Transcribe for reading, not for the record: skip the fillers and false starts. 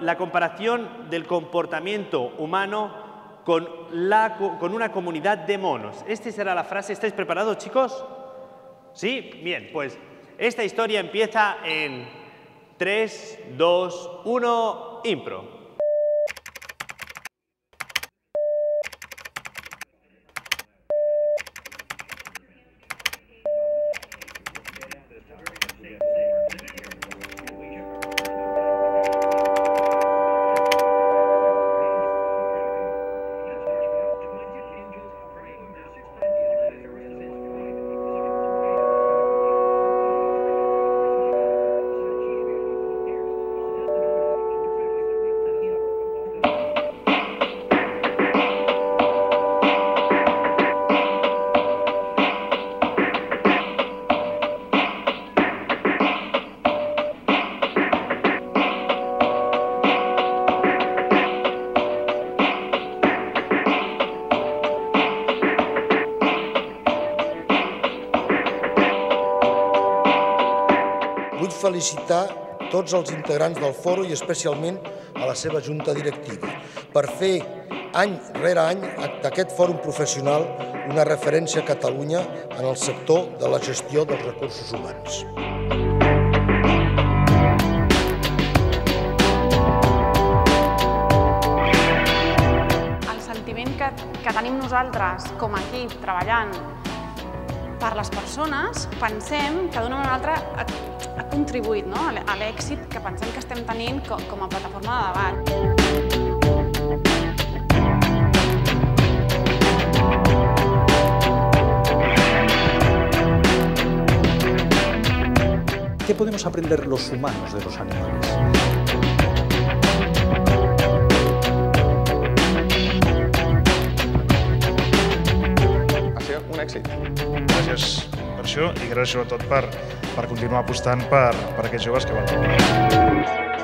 La comparación del comportamiento humano con una comunidad de monos. Esta será la frase. ¿Estáis preparados, chicos? ¿Sí? Bien, pues esta historia empieza en 3, 2, 1, impro. Felicitar tots els integrants del foro i especialment a la seva junta directiva per fer any rere any d'aquest fòrum professional una referència a Catalunya en el sector de la gestió dels recursos humans. El sentiment que tenim nosaltres com a equip treballant per les persones, pensem que d'una manera o altra ha contribuït a l'èxit que pensem que estem tenint com a plataforma de debat. ¿Qué podemos aprender los humanos de los animales? Ha sido un éxito. Gracias. I gràcies sobretot per continuar apostant per aquests joves que valen.